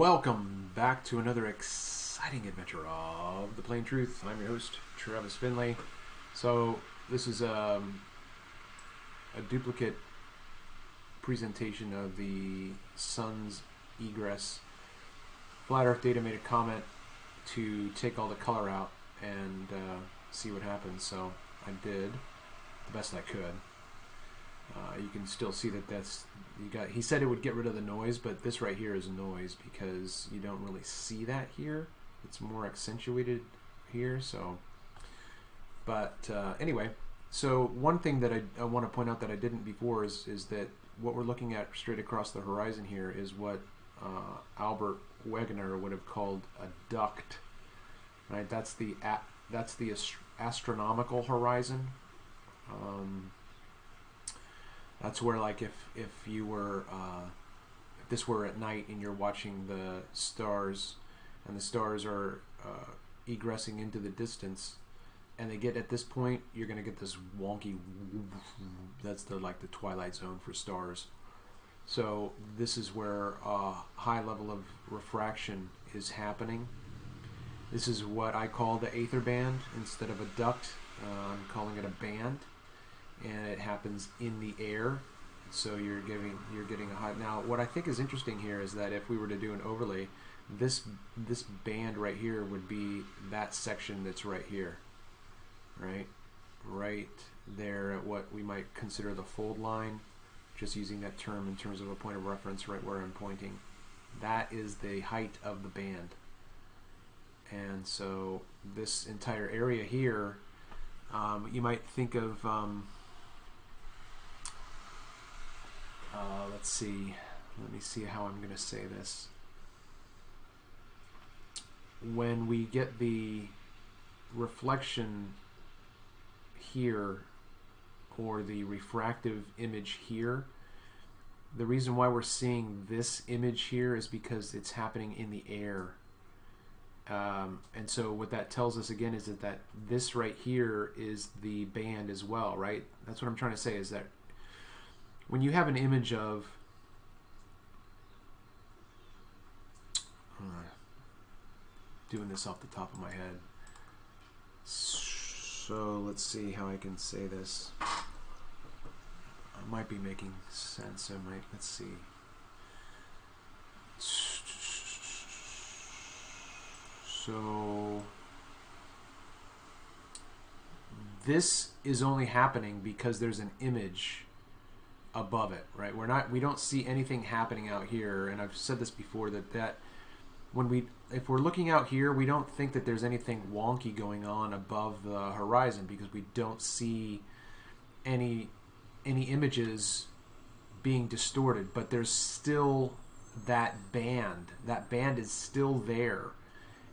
Welcome back to another exciting adventure of the Plane Truth. I'm your host, Travis Finley. So this is a duplicate presentation of the Sun's Egress. Flat Earth Data made a comment to take all the color out and see what happens. So I did the best I could. You can still see that he said it would get rid of the noise, but this right here is noise because you don't really see that here. It's more accentuated here. So, but anyway, so one thing that I want to point out that I didn't before is that what we're looking at straight across the horizon here is what Albert Wegener would have called a duct, right? That's the astronomical horizon. That's where, like, if you were, if this were at night and you're watching the stars, and the stars are egressing into the distance, and they get at this point, you're gonna get this wonky. That's like the twilight zone for stars. So this is where a high level of refraction is happening. This is what I call the aetherband instead of a duct. I'm calling it a band. And it happens in the air, so you're getting a high. Now, what I think is interesting here is that if we were to do an overlay, this band right here would be that section that's right here, right there at what we might consider the fold line, just using that term in terms of a point of reference, right where I'm pointing. That is the height of the band, and so this entire area here, you might think of. Let's see. Let me see how I'm going to say this. When we get the reflection here, or the refractive image here, the reason why we're seeing this image here is because it's happening in the air. And so what that tells us again is that this right here is the band as well, right? That's what I'm trying to say, is that when you have an image of, doing this off the top of my head, so let's see how I can say this. I might be making sense. Let's see. So this is only happening because there's an image above it, right? We don't see anything happening out here, and I've said this before that if we're looking out here, we don't think that there's anything wonky going on above the horizon because we don't see any images being distorted, but there's still that band. That band is still there,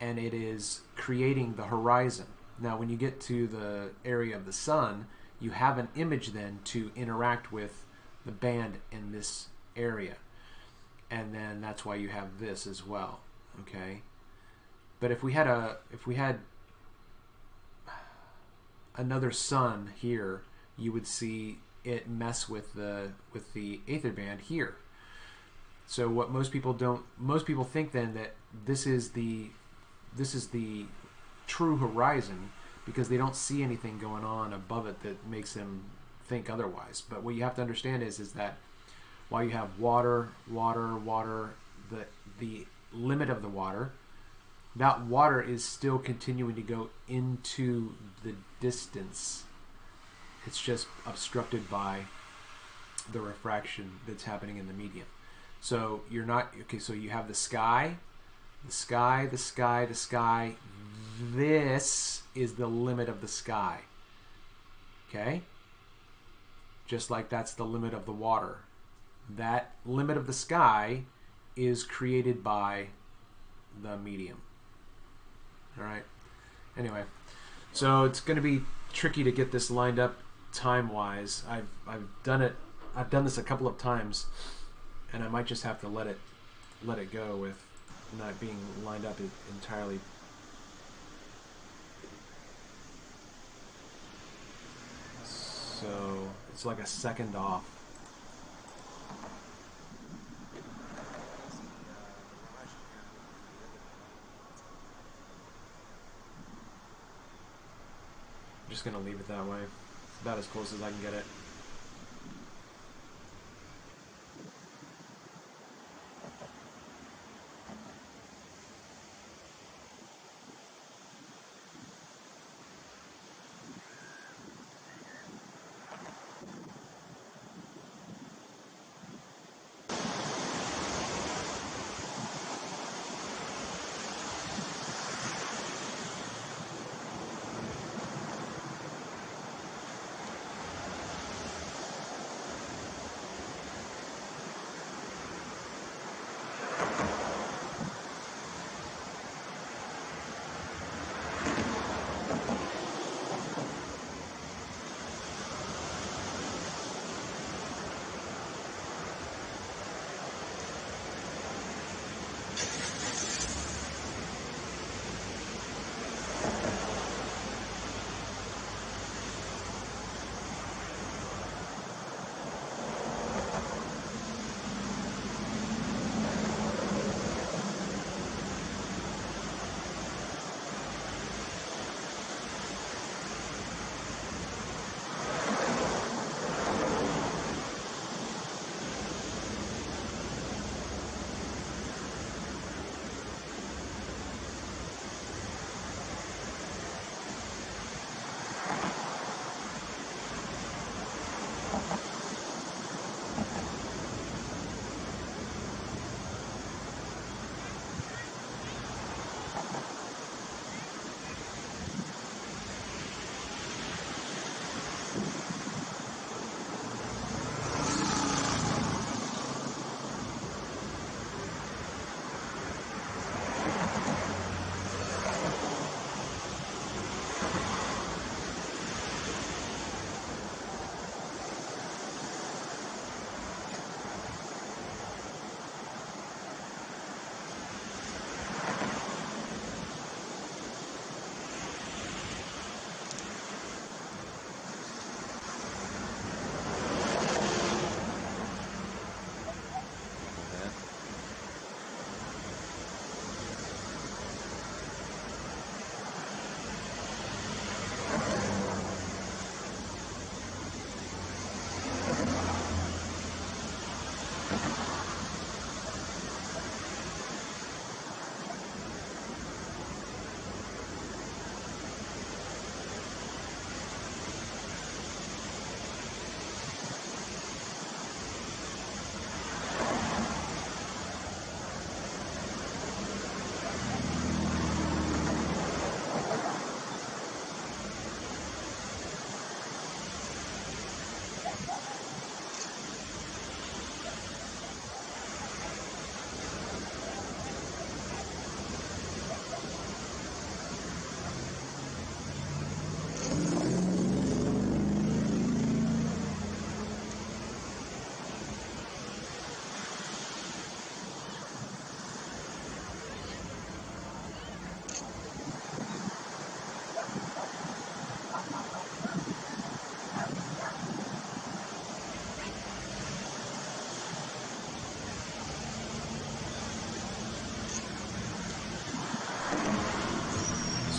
and it is creating the horizon. Now, when you get to the area of the sun, you have an image then to interact with the band in this area. And then that's why you have this as well, okay? But if we had another sun here, you would see it mess with the aetherband here. So what most people think then that this is the true horizon, because they don't see anything going on above it that makes them think otherwise. But what you have to understand is that while you have water, the limit of the water, that water is still continuing to go into the distance. It's just obstructed by the refraction that's happening in the medium. So you're not, okay, so you have the sky. This is the limit of the sky, okay? Just like that's the limit of the water. That limit of the sky is created by the medium, all right? Anyway, so it's gonna be tricky to get this lined up time-wise. I've done this a couple of times, and I might just have to let it go with not being lined up entirely. So it's like a second off. just going to leave it that way. It's about as close as I can get it.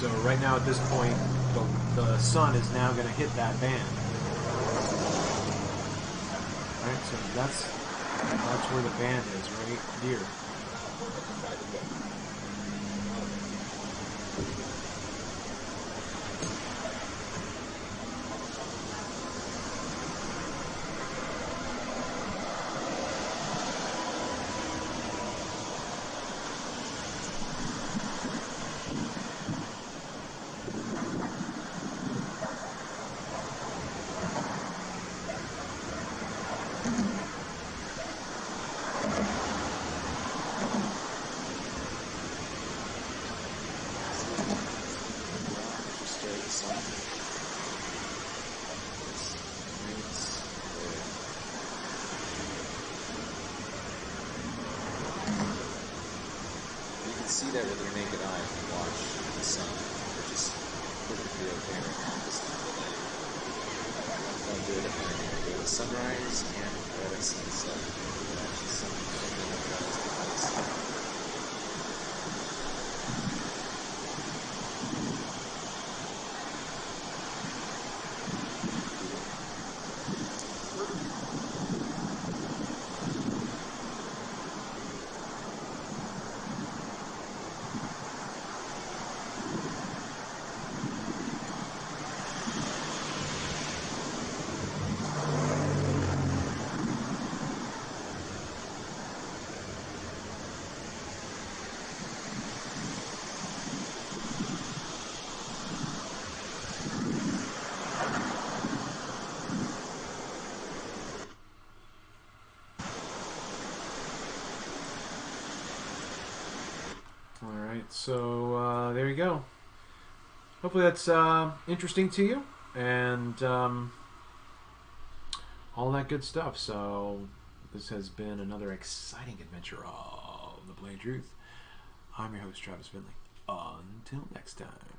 So right now at this point, the sun is now going to hit that band. Alright, so that's where the band is, right here. See that with your naked eye if you watch the sun, which is perfectly okay right now. Just don't do it at night. Do it at sunrise and right at sunset. You can actually see the sun. Alright, so there you go. Hopefully that's interesting to you, and all that good stuff. So this has been another exciting adventure of the Plane Truth. I'm your host, Travis Finley. Until next time.